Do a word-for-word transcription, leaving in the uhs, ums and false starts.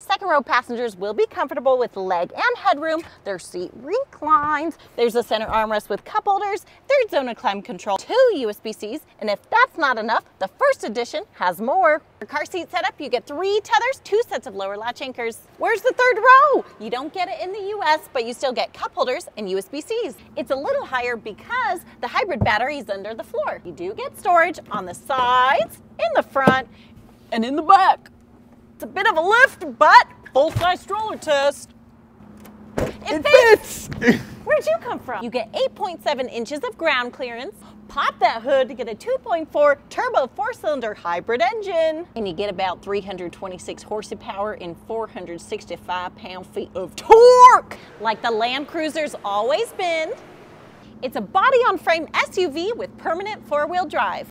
Second row passengers will be comfortable with leg and headroom. Their seat reclines. There's a center armrest with cup holders, third zone of climb control, two U S B Cs, and if that's not enough, the first edition has more. For car seat setup, you get three tethers, two sets of lower latch anchors. Where's the third row? You don't get it in the U S, but you still get cup holders and U S B Cs. It's a little higher because the hybrid battery is under the floor. You do get storage on the sides, in the front, and in the back. It's a bit of a lift, but full-size stroller test. It, it fits. fits. Where'd you come from? You get eight point seven inches of ground clearance. Pop that hood to get a two point four turbo four-cylinder hybrid engine. And you get about three hundred twenty-six horsepower and four hundred sixty-five pound-feet of torque. Like the Land Cruiser's always been, it's a body-on-frame S U V with permanent four-wheel drive.